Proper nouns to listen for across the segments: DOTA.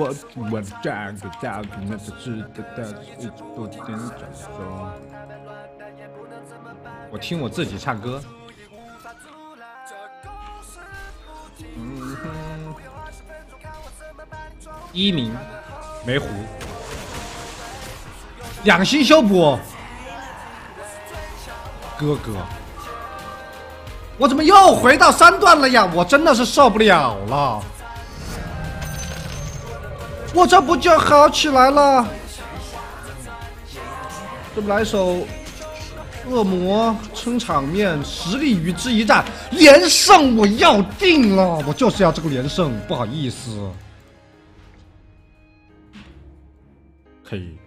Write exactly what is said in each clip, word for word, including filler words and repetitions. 我我站个大军，那是值得大一直不停转说。我听我自己唱歌。嗯哼，一鸣梅湖，养心修补。哥哥，我怎么又回到三段了呀？我真的是受不了了。 我这不就好起来了？这不来首恶魔撑场面，实力与之一战，连胜我要定了，我就是要这个连胜，不好意思。嘿，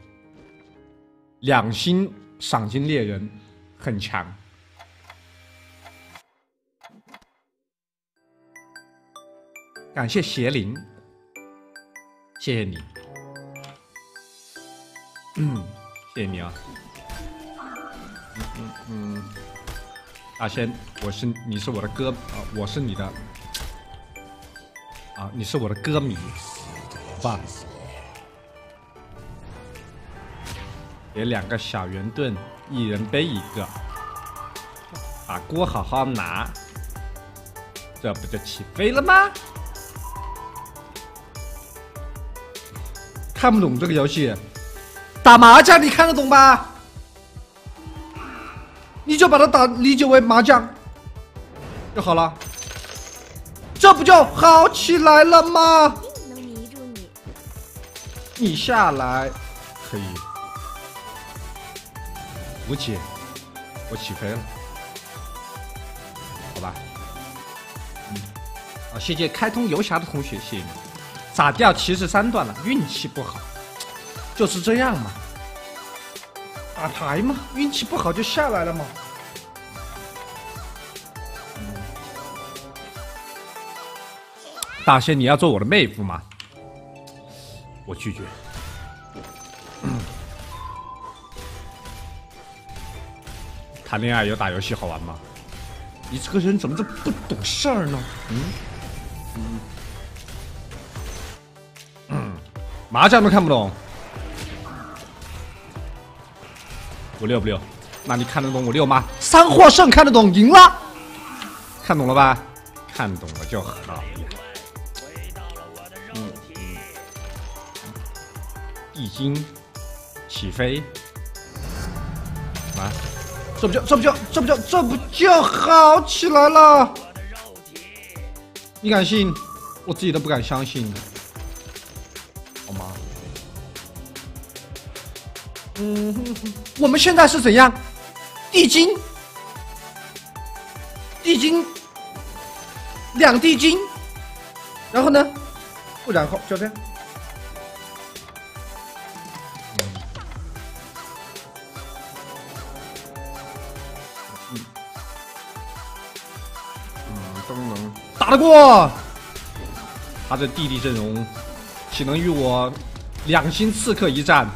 两星赏金猎人很强。 感谢邪灵。 谢谢你，嗯，谢谢你啊，嗯嗯嗯，大仙，我是你是我的歌啊、呃，我是你的啊，你是我的歌迷，好吧？给两个小圆盾，一人背一个，把锅好好拿，这不就起飞了吗？ 看不懂这个游戏，打麻将你看得懂吧？你就把它打理解为麻将就好了，这不就好起来了吗？能迷住你，你下来可以，扶起，我起飞了，好吧？嗯，啊，谢谢开通游侠的同学，谢谢你。 咋掉七十三段了？运气不好，就是这样嘛。打牌嘛，运气不好就下来了嘛。嗯、大仙，你要做我的妹夫吗？我拒绝。谈恋爱有打游戏好玩吗？你这个人怎么这么不懂事儿呢？嗯嗯。 麻将都看不懂，我六不六？那你看得懂我六吗？三获胜看得懂，赢了，看懂了吧？看懂了就好了。嗯，易经起飞啊！这不就这不就这不就这不就好起来了？你敢信？我自己都不敢相信。 嗯，我们现在是怎样？地精，地精，两地精，然后呢？不然后就这样。嗯，嗯，都能打得过。他的弟弟阵容，岂能与我两星刺客一战？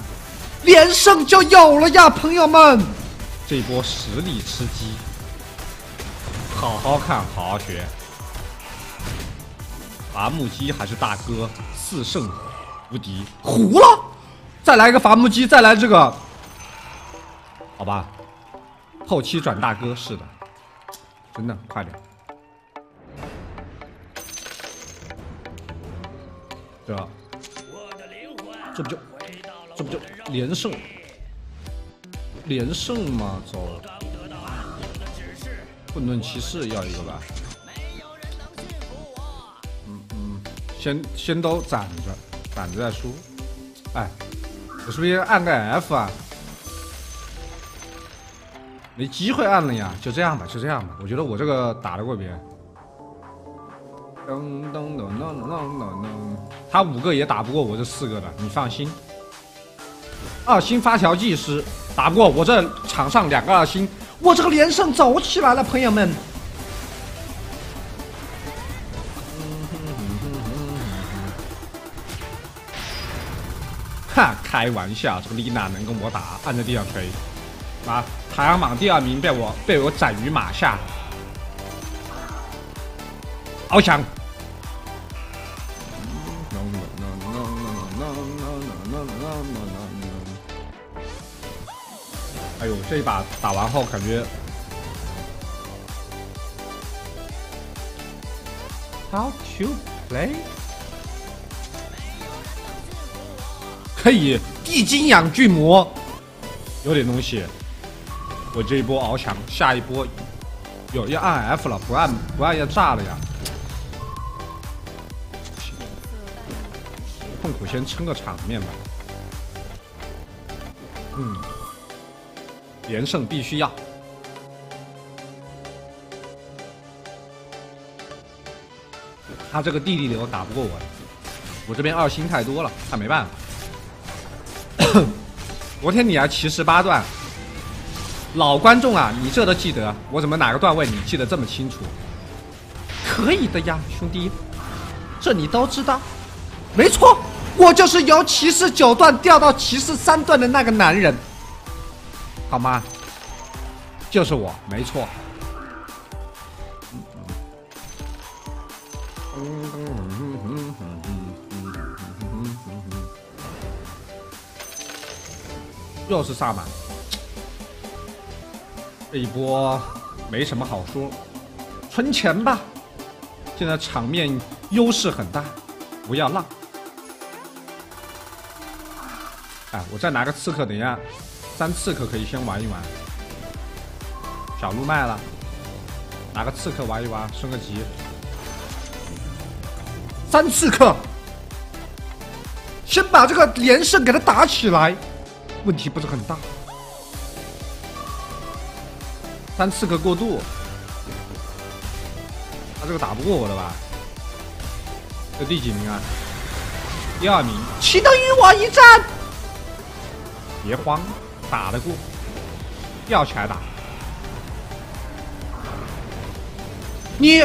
连胜就有了呀，朋友们！这波实力吃鸡，好好看，好好学。伐木机还是大哥，四胜无敌，糊了！再来个伐木机，再来这个，好吧？后期转大哥，是的，真的，快点！对吧？这不就？ 这不就连胜，连胜嘛，走！混沌骑士要一个吧。嗯嗯，先先都攒着，攒着再输。哎，我是不是应该按个 F 啊？没机会按了呀，就这样吧，就这样吧。我觉得我这个打得过别人。噔噔噔噔噔噔噔，他五个也打不过我这四个的，你放心。 二星发条技师打不过我，这场上两个二星，我这个连胜走起来了，朋友们。哈，开玩笑，这个丽娜能跟我打，按在地上锤。啊，排行榜第二名被我被我斩于马下，翱翔。No no no no no 哎呦，这一把打完后感觉，How to play？ 可以地精养巨魔，有点东西。我这一波翱翔，下一波有要按 F 了，不按不按要炸了呀！痛苦先撑个场面吧。嗯。 连胜必须要！他这个地利流打不过我，我这边二星太多了，他没办法。昨天你还七十八段，老观众啊，你这都记得，我怎么哪个段位你记得这么清楚？可以的呀，兄弟，这你都知道。没错，我就是由七十九段掉到七十三段的那个男人。 好吗？就是我，没错。又是萨满，这一波没什么好说，存钱吧。现在场面优势很大，不要浪。哎，我再拿个刺客，等一下。 三刺客可以先玩一玩，小鹿卖了，拿个刺客玩一玩，升个级。三刺客，先把这个连胜给他打起来，问题不是很大。三刺客过渡，他这个打不过我了吧？这第几名啊？第二名。岂能与我一战？别慌。 打得过，吊起来打。你，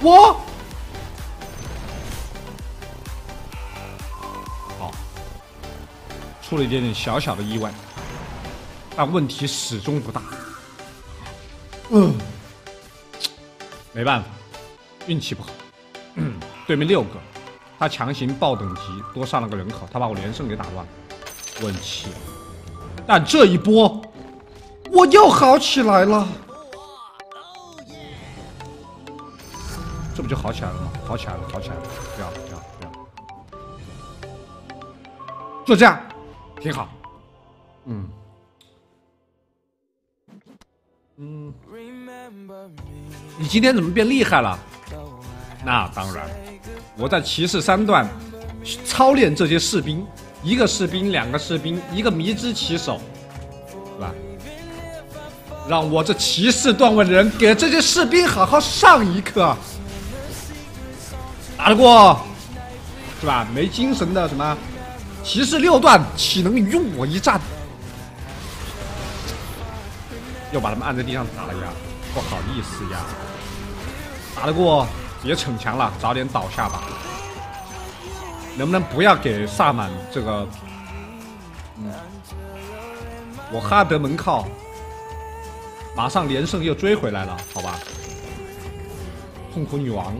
我，好，出了一点点小小的意外，但问题始终不大。嗯，没办法，运气不好。嗯、对面六个，他强行爆等级，多上了个人口，他把我连胜给打乱了。 问题，但这一波我又好起来了，这不就好起来了吗？好起来了，好起来了，不要，不要，不要，就这样，挺好。嗯，嗯，你今天怎么变厉害了？那当然，我在骑士三段操练这些士兵。 一个士兵，两个士兵，一个迷之骑手，是吧？让我这骑士段位的人给这些士兵好好上一课，打得过，是吧？没精神的什么骑士六段，岂能与我一战？又把他们按在地上打了呀，不好意思呀，打得过，别逞强了，早点倒下吧。 能不能不要给萨满这个？嗯，我哈德门靠，马上连胜又追回来了，好吧？痛苦女王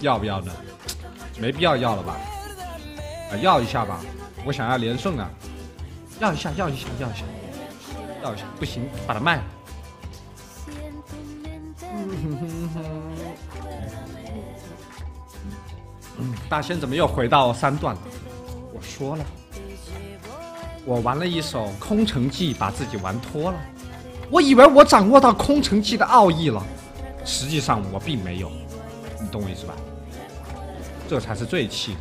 要不要呢？没必要要了吧？啊、呃，要一下吧，我想要连胜啊！要一下，要一下，要一下，要一下，不行，把它卖了。嗯、大仙怎么又回到三段了？我说了，我玩了一手空城计，把自己玩脱了。我以为我掌握到空城计的奥义了，实际上我并没有。你懂我意思吧？这才是最气的。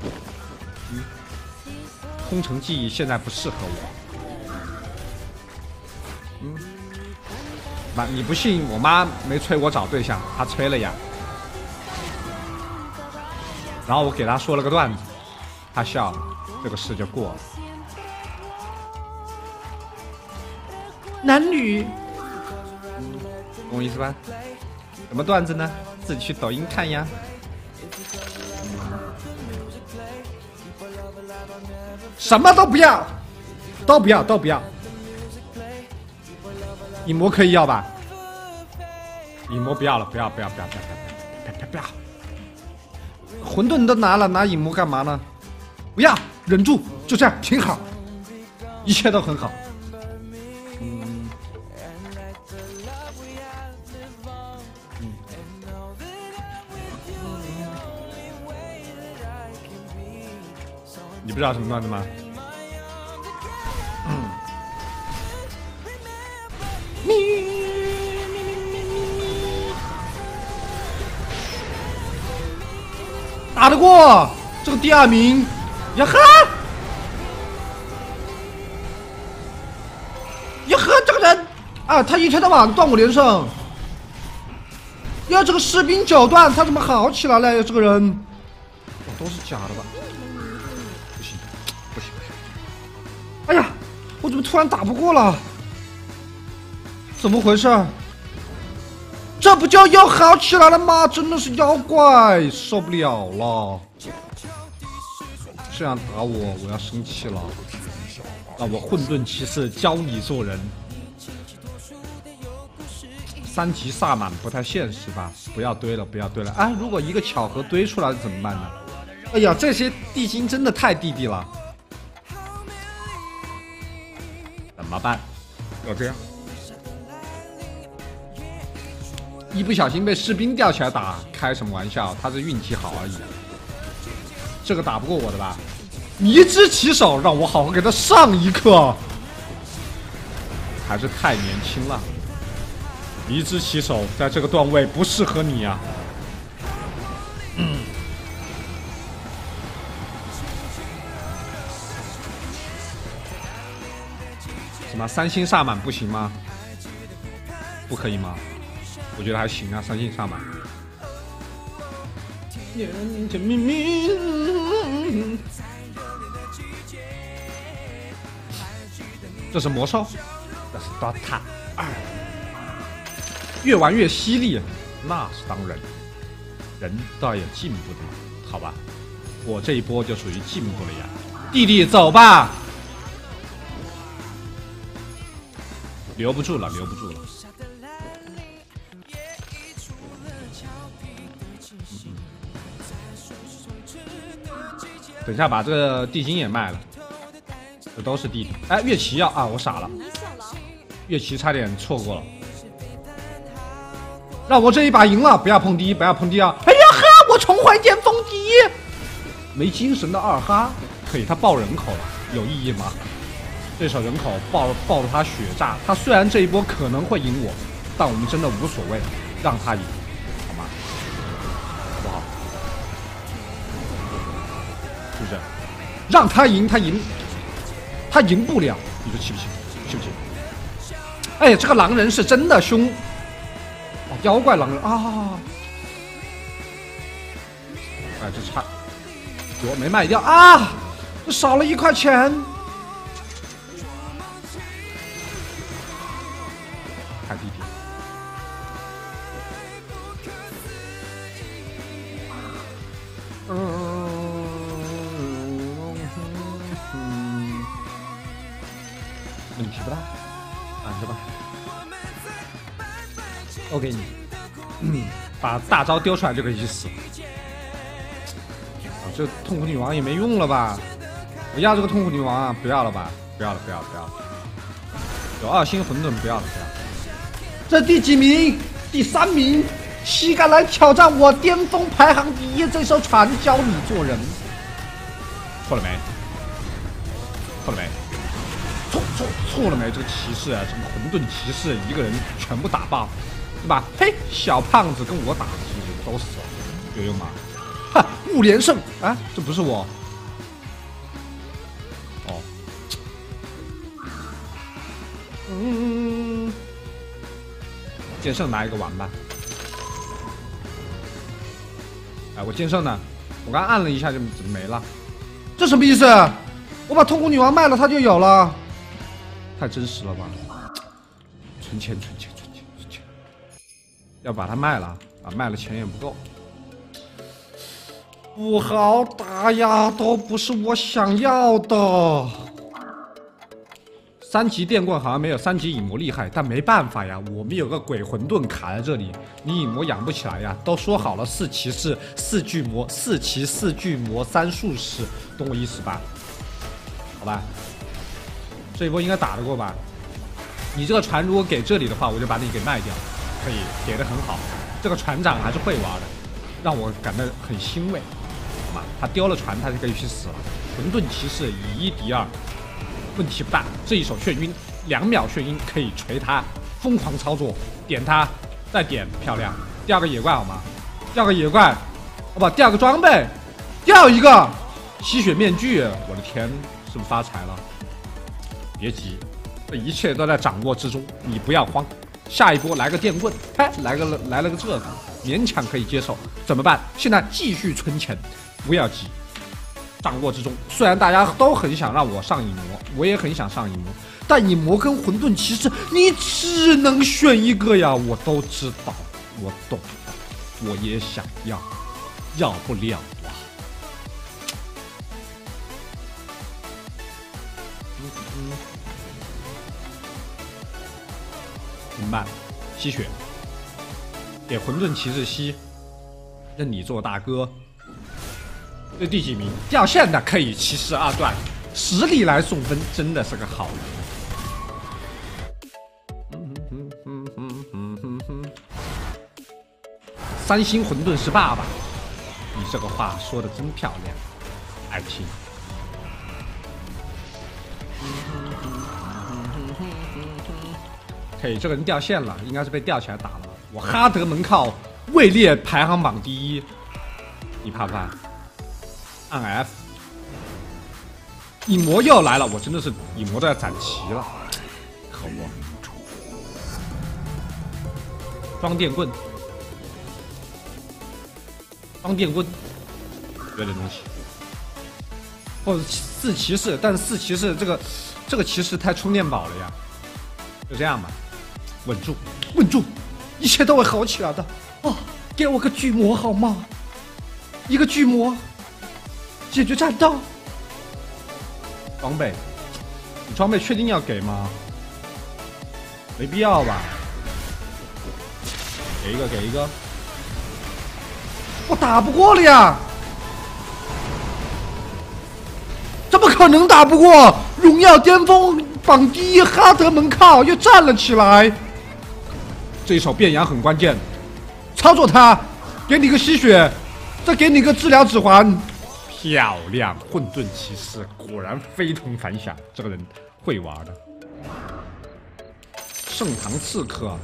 嗯，空城计现在不适合我。嗯，妈，你不信？我妈没催我找对象，她催了呀。 然后我给他说了个段子，他笑了，这个事就过了。男女，嗯，懂我意思吧？什么段子呢？自己去抖音看呀。什么都不要，都不要，都不要。影魔可以要吧？影魔不要了，不要，不要，不要，不要，不要，不要，不要。 混沌都拿了，拿影魔干嘛呢？不要，忍住，就这样，挺好，一切都很好。嗯嗯、你不知道什么段子吗？嗯、你。 打得过这个第二名呀呵，呀呵，这个人啊，他一天到晚断我连胜。要这个士兵九段，他怎么好起来了？这个人，哦，都是假的吧？不行，不行，不行！哎呀，我怎么突然打不过了？怎么回事？ 这不就又好起来了吗？真的是妖怪，受不了了！这样打我，我要生气了。让我混沌骑士教你做人。三级萨满不太现实吧？不要堆了，不要堆了！哎，如果一个巧合堆出来怎么办呢？哎呀，这些地精真的太弟弟了，怎么办？要这样。 一不小心被士兵吊起来打，开什么玩笑？他是运气好而已。这个打不过我的吧？迷之骑手，让我好好给他上一课。还是太年轻了。迷之骑手在这个段位不适合你啊。嗯、什么三星萨满不行吗？不可以吗？ 我觉得还行啊，三星萨满。这是魔兽，这是 D O T A 二，越玩越犀利，那是当然。人倒也进步的嘛，好吧，我这一波就属于进步了呀。弟弟，走吧，留不住了，留不住了。 等一下，把这个地精也卖了，这都是地精。哎，月奇要啊，我傻了，月奇差点错过了。让我这一把赢了，不要碰第一，不要碰第二。哎呀哈，我重回巅峰第一。没精神的二哈，可以，他爆人口了，有意义吗？对手人口爆爆了他血炸，他虽然这一波可能会赢我，但我们真的无所谓，让他赢。 让他赢，他赢，他赢不了。你说气不气？气不气？哎，这个狼人是真的凶！哦，妖怪狼人啊！哎，这差，我没卖掉啊！这少了一块钱，看弟弟。 问题不大，啊，是吧？我给你，嗯，把大招丢出来就可以去死。啊，这痛苦女王也没用了吧？我要这个痛苦女王啊，不要了吧？不要了，不要了，不要了。有二星混沌不要了，不要了。这第几名？第三名。岂敢来挑战我巅峰排行第一？这艘船教你做人。错了没？错了没？ 错错错了没？这个骑士啊，什么混沌骑士，一个人全部打爆，对吧？嘿，小胖子跟我打，是不是都死了？有用吗？哈，五连胜啊！这不是我。哦。嗯。剑圣拿一个玩吧。哎，我剑圣呢？我刚按了一下就没了，这什么意思？我把痛苦女王卖了，它就有了。 太真实了吧！存钱，存钱，存钱，存钱，要把它卖了啊！卖了钱也不够，不好打呀，都不是我想要的。三级电棍好像没有三级影魔厉害，但没办法呀，我们有个鬼混沌卡在这里，你影魔养不起来呀。都说好了四骑士四巨魔，四骑四巨魔三术士，懂我意思吧？好吧，这一波应该打得过吧？你这个船如果给这里的话，我就把你给卖掉，可以给的很好。这个船长还是会玩的，让我感到很欣慰。好吧，他丢了船，他就可以去死了。混沌骑士以一敌二。 问题不大，这一手眩晕，两秒眩晕可以锤他，疯狂操作，点他，再点，漂亮！掉个野怪好吗？掉个野怪，好吧，掉个装备，掉一个吸血面具，我的天，是不是发财了？别急，这一切都在掌握之中，你不要慌。下一波来个电棍，嘿，来个来了个这个，勉强可以接受，怎么办？现在继续存钱，不要急。 掌握之中，虽然大家都很想让我上影魔，我也很想上影魔，但影魔跟混沌骑士，你只能选一个呀！我都知道，我懂，我也想要，要不了啊！嗯嗯，明白，吸血，给混沌骑士吸，任你做大哥。 这第几名掉线的可以骑士二段，实力来送分真的是个好人。三星混沌是爸爸，你这个话说的真漂亮，爱情。可以，这个人掉线了，应该是被吊起来打了。我哈德门靠位列排行榜第一，你怕不怕？ 按 F， 影魔又来了，我真的是影魔都要攒齐了，可恶！装电棍，装电棍，有点东西。或者四骑士，但是四骑士这个这个骑士太充电宝了呀，就这样吧，稳住，稳住，一切都会好起来的。哦，给我个巨魔好吗？一个巨魔。 解决战斗装备，你装备确定要给吗？没必要吧。给一个，给一个。我打不过了呀！怎么可能打不过？荣耀巅峰榜第一哈德门靠又站了起来。这一手变羊很关键，操作它，给你个吸血，再给你个治疗指环。 漂亮，混沌骑士果然非同凡响，这个人会玩的。盛唐刺客，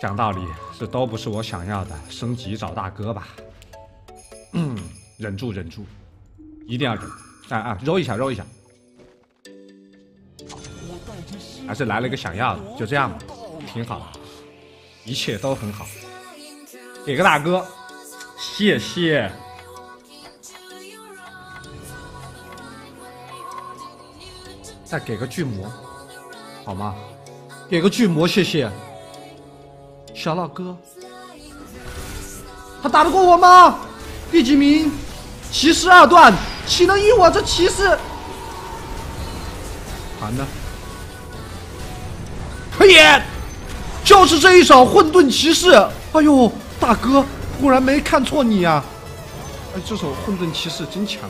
讲道理，这都不是我想要的。升级找大哥吧，嗯，忍住，忍住，一定要忍！啊啊，揉一下，揉一下。还是来了一个想要的，就这样吧，挺好的，一切都很好。给个大哥，谢谢。 再给个巨魔，好吗？给个巨魔，谢谢。小老哥，他打得过我吗？第几名？骑士二段，岂能依我这骑士？团呢？可以，就是这一手混沌骑士。哎呦，大哥，果然没看错你啊！哎，这手混沌骑士真强。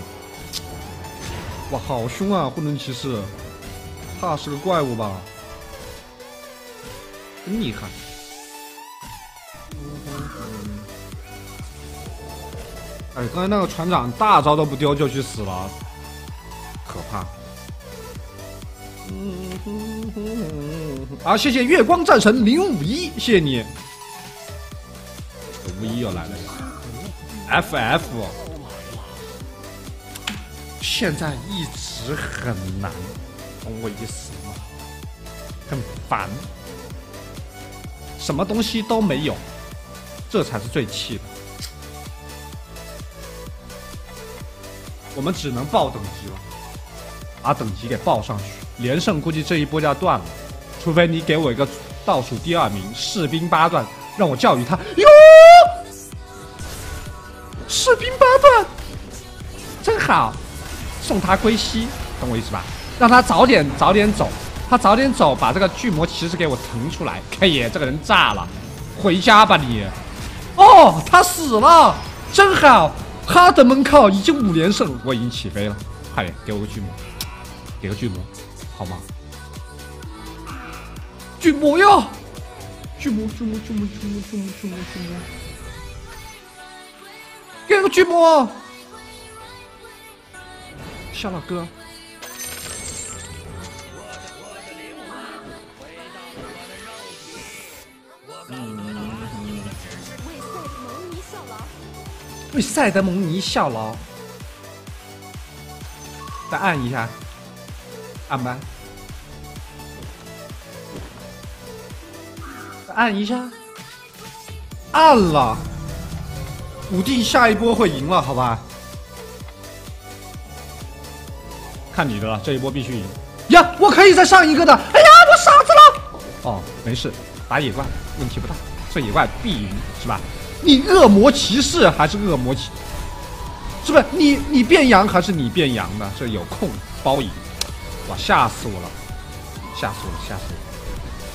哇，好凶啊，混沌骑士！ 怕是个怪物吧？真厉害！哎，刚才那个船长大招都不丢就去死了，可怕！好，谢谢月光战神零五一，谢谢你。五一又来了 ，F F， 现在一直很难。 懂我意思吗？很烦，什么东西都没有，这才是最气的。我们只能爆等级了，把等级给爆上去。连胜估计这一波就要断了，除非你给我一个倒数第二名士兵八段，让我教育他。哟，士兵八段，真好，送他归西，懂我意思吧？让他早点早点走，他早点走，把这个巨魔骑士给我腾出来。开爷，这个人炸了，回家吧你！哦，他死了，真好！哈德门靠已经五连胜，我已经起飞了。快点，给我个巨魔，给个巨魔，好吗？巨魔呀！巨魔，巨魔，巨魔，巨魔，巨魔，巨魔，巨魔！给个巨魔！ 小老哥，为赛德蒙尼效劳，再按一下，按吧，再按一下，按了，笃定下一波会赢了，好吧？ 看你的了，这一波必须赢呀！我可以再上一个的。哎呀，我傻子了。哦，没事，打野怪问题不大，这野怪必赢是吧？你恶魔骑士还是恶魔骑？是不是你你变羊还是你变羊的？这有空包赢！哇，吓死我了，吓死我了，吓死我了，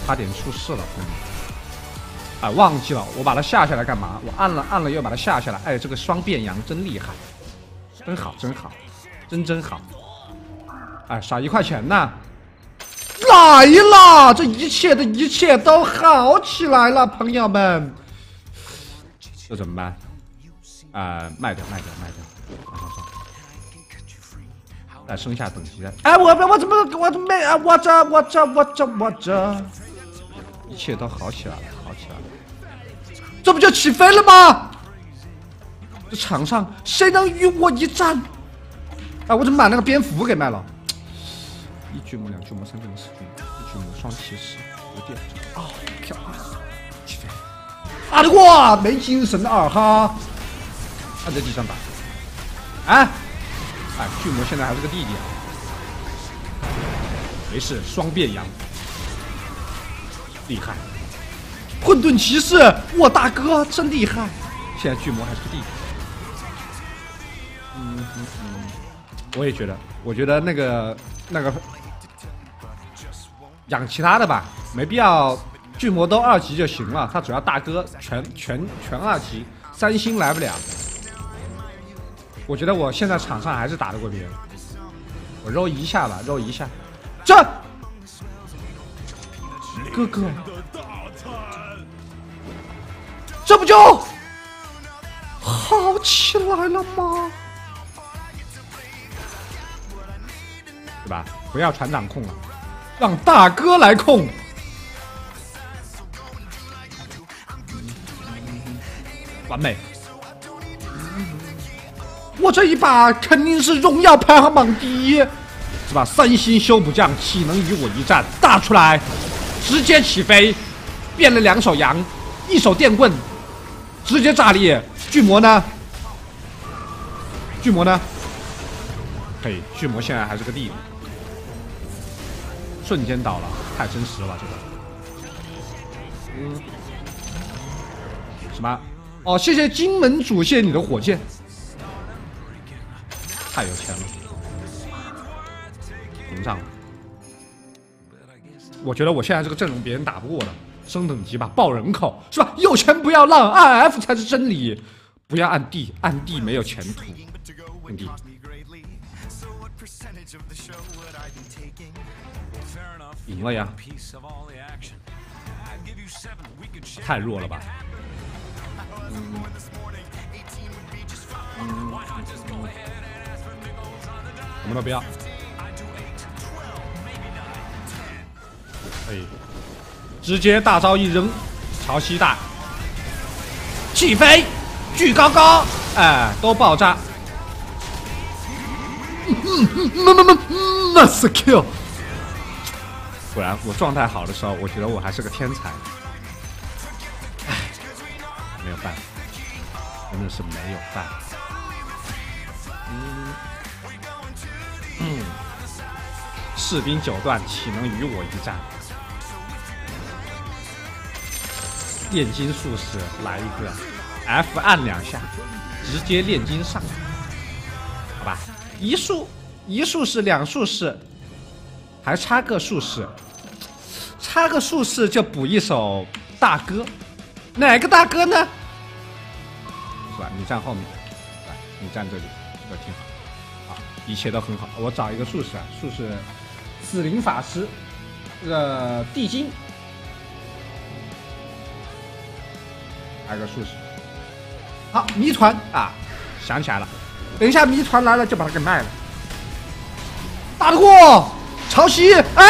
差点出事了，朋友们！哎，忘记了，我把它下下来干嘛？我按了按了又把它下下来。哎，这个双变羊真厉害，真好真好，真真好。 哎，少一块钱呢！来了，这一切的一切都好起来了，朋友们。这怎么办？啊、呃，卖掉，卖掉，卖掉！上上上！再升下等级的。哎，我我怎么我怎么没啊？我这我这我这我这，一切都好起来了，好起来了！这不就起飞了吗？这场上谁能与我一战？哎，我怎么把那个蝙蝠给卖了？ 一巨魔，两巨魔，三巨魔，四巨魔，一巨魔，双骑士，五点啊，漂亮！起飞！打得过，没精神的二哈，按在地上打。哎，哎，巨魔现在还是个弟弟啊。没事，双变羊，厉害！混沌骑士，我大哥真厉害！现在巨魔还是个弟弟。嗯嗯嗯，我也觉得，我觉得那个那个。 养其他的吧，没必要巨魔都二级就行了。他主要大哥全全全二级，三星来不了。我觉得我现在场上还是打得过别人。我揉一下吧，揉一下。这哥哥，这不就好起来了吗？对吧？不要船长控了。 让大哥来控，完美！我这一把肯定是荣耀排行榜第一，是吧？三星修补匠岂能与我一战？打出来，直接起飞，变了两手羊，一手电棍，直接炸裂。巨魔呢？巨魔呢？可以，巨魔现在还是个弟弟。 瞬间倒了，太真实了这个。嗯，什么？哦，谢谢金门主，谢谢你的火箭，太有钱了，膨胀了。我觉得我现在这个阵容别人打不过的，升等级吧，爆人口是吧？有钱不要浪，按 F 才是真理，不要按 D， 按 D 没有前途，按 D。 赢了呀！太弱了吧！嗯嗯、我们都不要。哎，直接大招一扔，潮汐大，起飞，巨高高，哎，都爆炸。嗯嗯嗯嗯嗯 ，nice kill。 果然，我状态好的时候，我觉得我还是个天才。唉，没有办法，真的是没有办法。嗯，嗯，士兵九段岂能与我一战？炼金术士来一个 F 按两下，直接炼金上，好吧？一术一术士，两术士。还差个术士，差个术士就补一手大哥，哪个大哥呢？是吧？你站后面，来，你站这里，这个挺好，啊，一切都很好。我找一个术士啊，术士，紫灵法师，呃，地精，来个术士，好，谜团啊，想起来了，等一下谜团来了就把它给卖了，打得过。 曹曦，哎，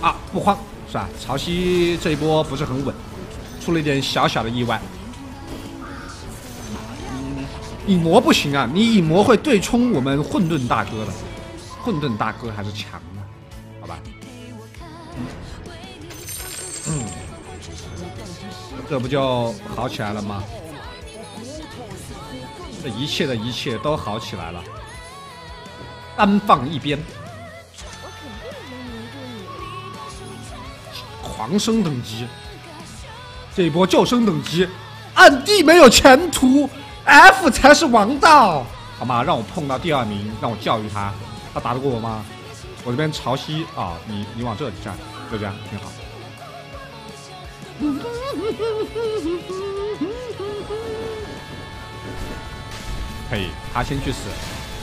啊，不慌，是吧？曹曦这一波不是很稳，出了一点小小的意外。影魔不行啊，你影魔会对冲我们混沌大哥的，混沌大哥还是强的，好吧？嗯，这不就好起来了吗？ 这一切的一切都好起来了，单放一边，狂升等级，这一波就升等级，暗地没有前途 ，F 才是王道，好吗？让我碰到第二名，让我教育他，他打得过我吗？我这边潮汐啊，你你往这里站，就这样挺好。可以，他先去死，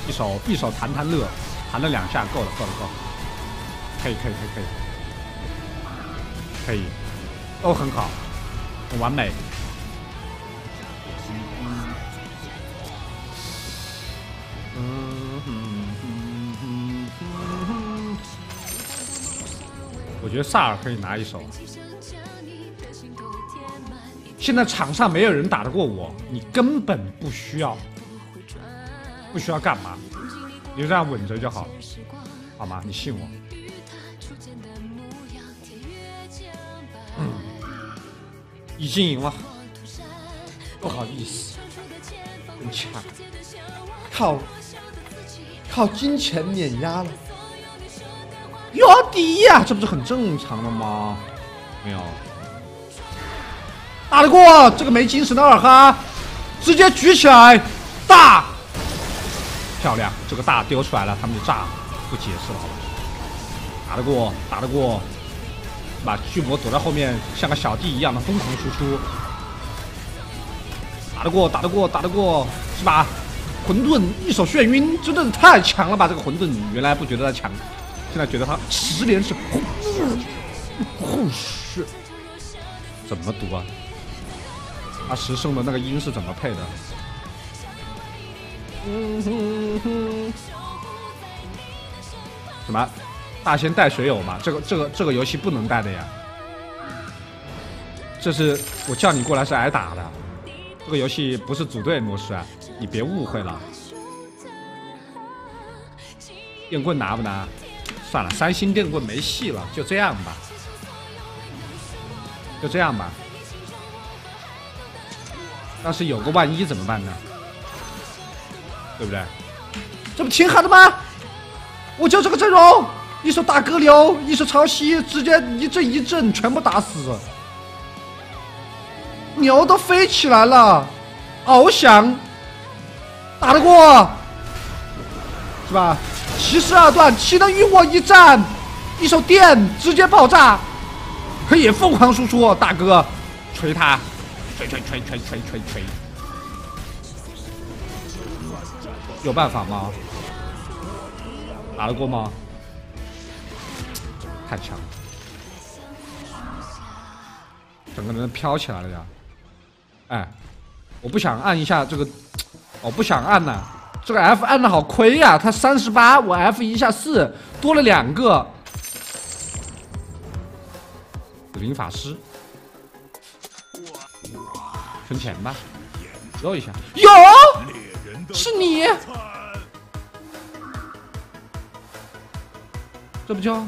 一手一手弹弹乐，弹了两下，够了够了够了，可以可以可以可以，可以，都很好，很完美。我觉得萨尔可以拿一手。现在场上没有人打得过我，你根本不需要。 不需要干嘛，你就这样稳着就好了，好吗？你信我。嗯、已经赢了，不好意思，很强，靠靠金钱碾压了，有底呀，这不是很正常的吗？没有，打得过这个没精神的二哈，直接举起来，大。 漂亮，这个大丢出来了，他们就炸了，不解释了，好吧？打得过，打得过，把巨魔躲在后面，像个小弟一样的疯狂输出。打得过，打得过，打得过，是吧？混沌一手眩晕，真的是太强了吧！这个混沌原来不觉得他强，现在觉得他十连胜，护士怎么读啊？他十胜的那个音是怎么配的？ 嗯哼哼，什么？大仙带水友吗？这个这个这个游戏不能带的呀。这是我叫你过来是挨打的，这个游戏不是组队模式啊，你别误会了。电棍拿不拿？算了，三星电棍没戏了，就这样吧，就这样吧。但是有个万一怎么办呢？ 对不对？这不挺好的吗？我就这个阵容，一手大哥流，一手潮汐，直接一阵一阵全部打死，牛都飞起来了，翱翔，打得过，是吧？骑士二段，岂能与我一战？一手电直接爆炸，可以疯狂输出，大哥，锤他，锤锤锤锤锤锤锤。 有办法吗？打得过吗？太强了，整个人飘起来了呀！哎，我不想按一下这个，我不想按呐，这个 F 按的好亏呀！他三十八，我 F 一下四，多了两个。紫灵法师，存钱吧，揉一下，有。 是你，这不就，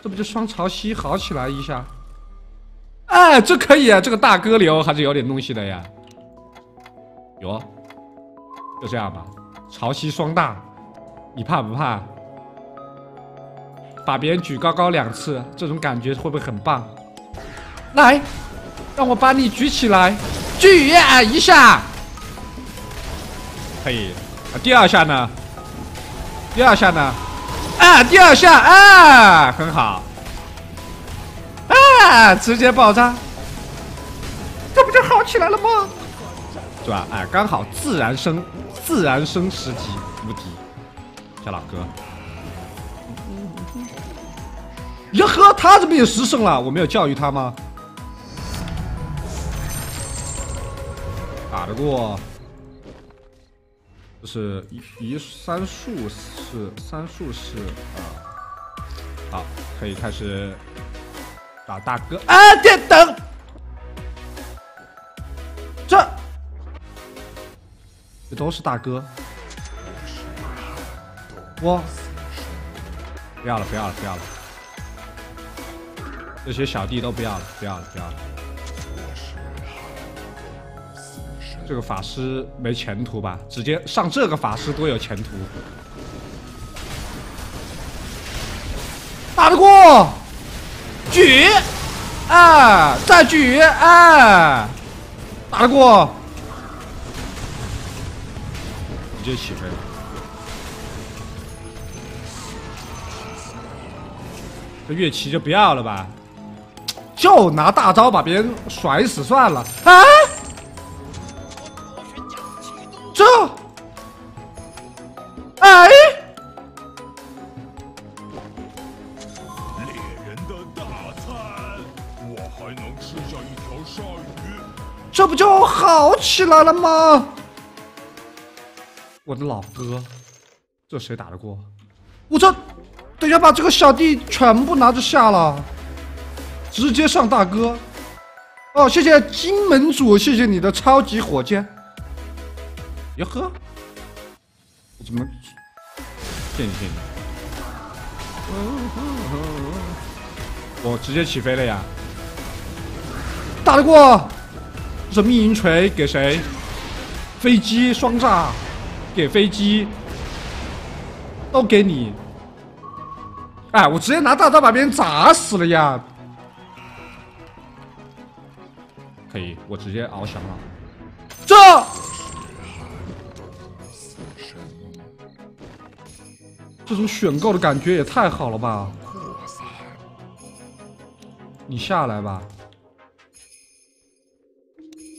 这不就双潮汐好起来一下？哎，这可以啊，这个大哥流还是有点东西的呀。有、哦，就这样吧，潮汐双大，你怕不怕？把别人举高高两次，这种感觉会不会很棒？来，让我把你举起来。 举一下，可以。啊，第二下呢？第二下呢？啊，第二下啊，很好。啊，直接爆炸，这不就好起来了吗？是吧？哎，刚好自然升，自然升十级无敌。小老哥，呀呵，他怎么也十升了？我没有教育他吗？ 打得过，就是一一三数是三数是啊、呃，好，可以开始打大哥啊！别等，这这都是大哥，我不要了，不要了，不要了，这些小弟都不要了，不要了，不要了。 这个法师没前途吧？直接上这个法师多有前途！打得过，举，啊，再举，啊，打得过，直接起飞了。这乐器就不要了吧，就拿大招把别人甩死算了啊！ 这，哎，猎人的大餐，我还能吃下一条鲨鱼，这不就好起来了吗？我的老哥，这谁打得过？我这等下把这个小弟全部拿着下了，直接上大哥。哦，谢谢金门主，谢谢你的超级火箭。 哟呵，我怎么骗你骗你？我直接起飞了呀！打得过，这密云锤给谁？飞机双炸给飞机，都给你！哎，我直接拿大招把别人砸死了呀！可以，我直接翱翔了。这。 这种选购的感觉也太好了吧！你下来吧，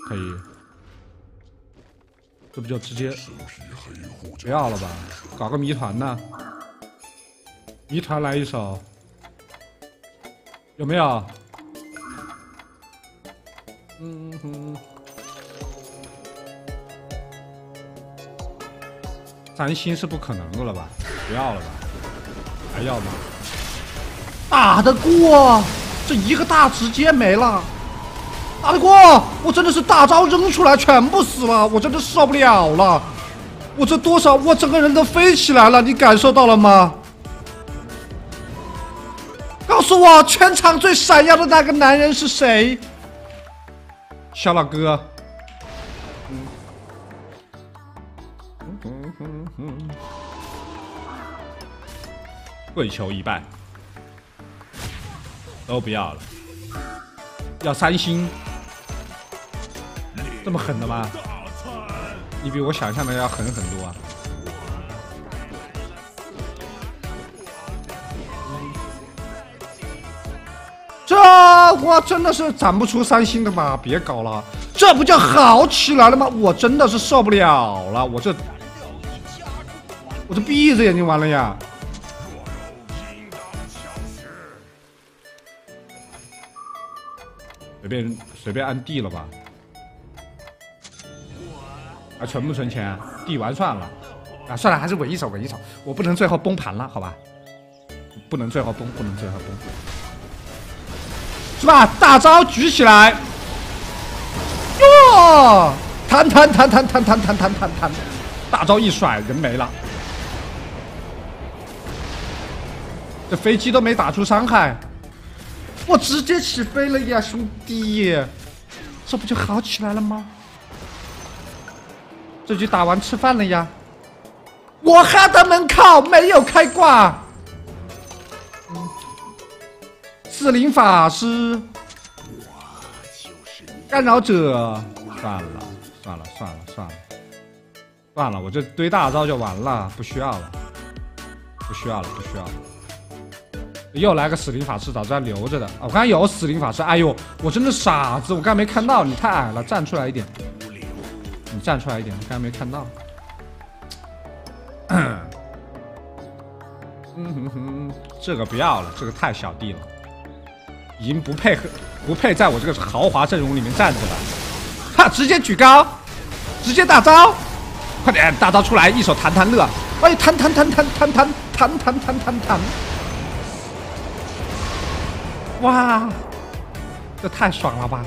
可以。这不就直接不要了吧？搞个谜团呢？谜团来一首，有没有？嗯哼，三星是不可能的了吧？ 不要了吧，还要吗？打得过，这一个大直接没了。打得过，我真的是大招扔出来全部死了，我真的受不了了。我这多少，我整个人都飞起来了，你感受到了吗？告诉我，全场最闪耀的那个男人是谁？小老哥。 跪求一拜，都不要了，要三星，这么狠的吗？你比我想象的要狠很多啊！这我真的是攒不出三星的嘛，别搞了，这不就好起来了吗？我真的是受不了了，我这，我这闭着眼睛玩了呀！ 随便随便按地了吧，啊，存不存钱、啊？地完算了，啊，算了，还是稳一手，稳一手，我不能最后崩盘了，好吧？不能最后崩，不能最后崩，是吧？大招举起来，哟，弹弹弹弹弹弹弹弹弹弹，大招一甩，人没了，这飞机都没打出伤害。 我直接起飞了呀，兄弟！这不就好起来了吗？这局打完吃饭了呀！我哈的门靠没有开挂。嗯，四灵法师，干扰者，算了算了算了算了，算了，我这堆大招就完了，不需要了，不需要了，不需要了。又来个死灵法师，早知道留着的啊！我刚才有死灵法师，哎呦，我真的傻子，我刚才没看到，你太矮了，站出来一点，你站出来一点，我刚才没看到。嗯哼哼，这个不要了，这个太小弟了，已经不配合，不配在我这个豪华阵容里面站着了。哈，直接举高，直接大招，快点大招出来，一手弹弹乐，哎，弹弹弹弹弹弹弹弹弹弹弹，哇，这太爽了吧！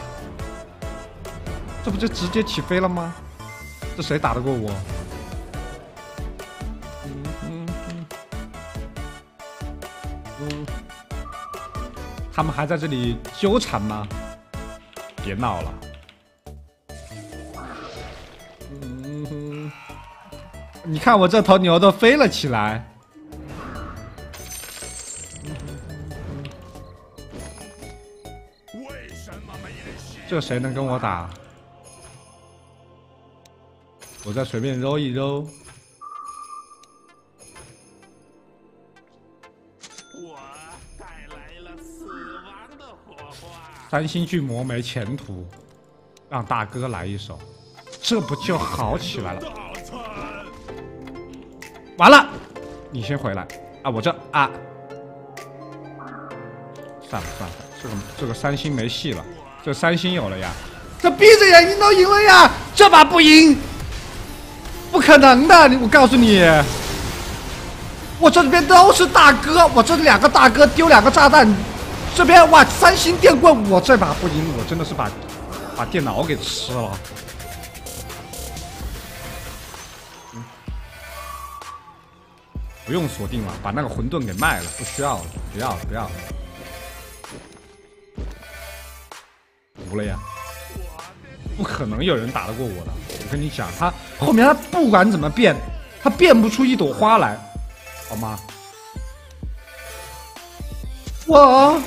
这不就直接起飞了吗？这谁打得过我？ 他们还在这里纠缠吗？别闹了！嗯，你看我这头牛都飞了起来。为什么没人信？这谁能跟我打？我再随便揉一揉。 三星巨魔没前途，让大哥来一手，这不就好起来了？完了，你先回来啊！我这啊，算了算了，这个这个三星没戏了，这三星有了呀，这闭着眼睛都赢了呀，这把不赢，不可能的！我告诉你，我这里边都是大哥，我这两个大哥丢两个炸弹。 这边哇，三星电棍，我这把不赢，我真的是把把电脑给吃了。嗯、不用锁定了，把那个混沌给卖了，不需要了，不要了，不要了。服了呀！不可能有人打得过我的，我跟你讲，他后面他不管怎么变，他变不出一朵花来，好吗？我。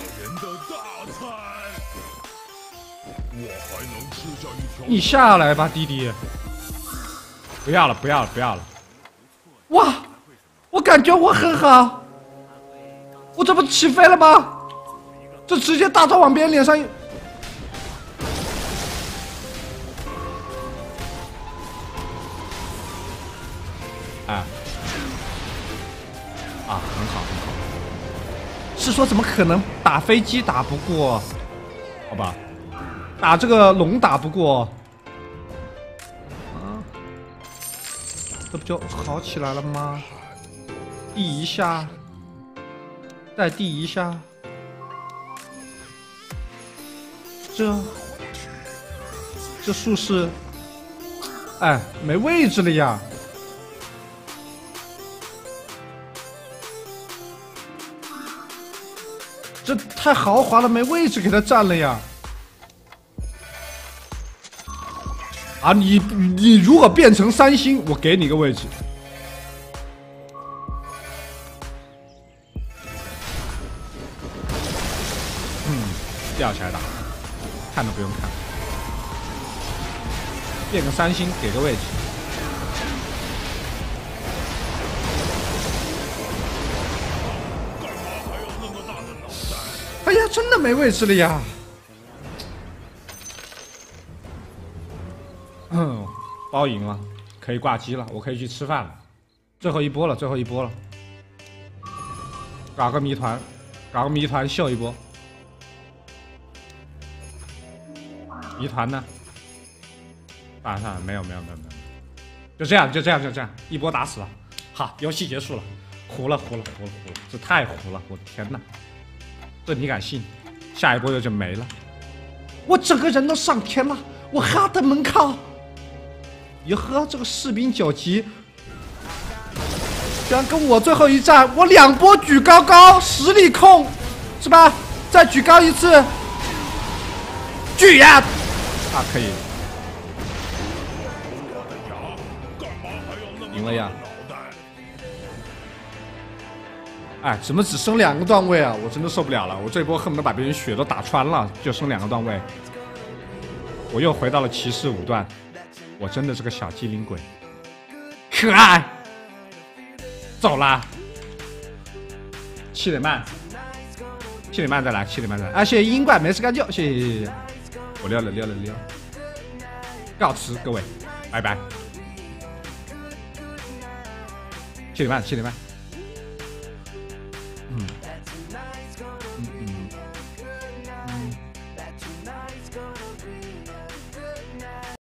你下来吧，弟弟。不要了，不要了，不要了。哇，我感觉我很好。我这不起飞了吗？这直接大招往别人脸上。哎，啊，很好，很好。是说怎么可能打飞机打不过？好吧，打这个龙打不过。 这不就好起来了吗？递一下，再递一下，这这术士，哎，没位置了呀！这太豪华了，没位置给他占了呀！ 啊，你你如果变成三星，我给你个位置。嗯，吊起来打，看都不用看。变个三星，给个位置。哎呀，真的没位置了呀！ 嗯，包赢了，可以挂机了，我可以去吃饭了。最后一波了，最后一波了，搞个谜团，搞个谜团秀一波。谜团呢？算了算了，没有没有没有没有，就这样就这样就这样，一波打死了。好，游戏结束了，糊了糊了糊了糊了，这太糊了，我的天哪！这你敢信？下一波就就没了，我整个人都上天了，我哈的门靠！ 哟呵，这个士兵九级，居然跟我最后一战，我两波举高高，实力控，是吧？再举高一次，举呀！啊，可以，赢了呀！哎，怎么只剩两个段位啊？我真的受不了了，我这一波恨不得把别人血都打穿了，就剩两个段位，我又回到了骑士五段。 我真的是个小机灵鬼，可爱，走了。七点半，七点半再来，七点半再来。啊，谢谢英冠没事干就，谢谢谢谢。我撂了撂了撂了，告辞各位，拜拜。七点半，七点半。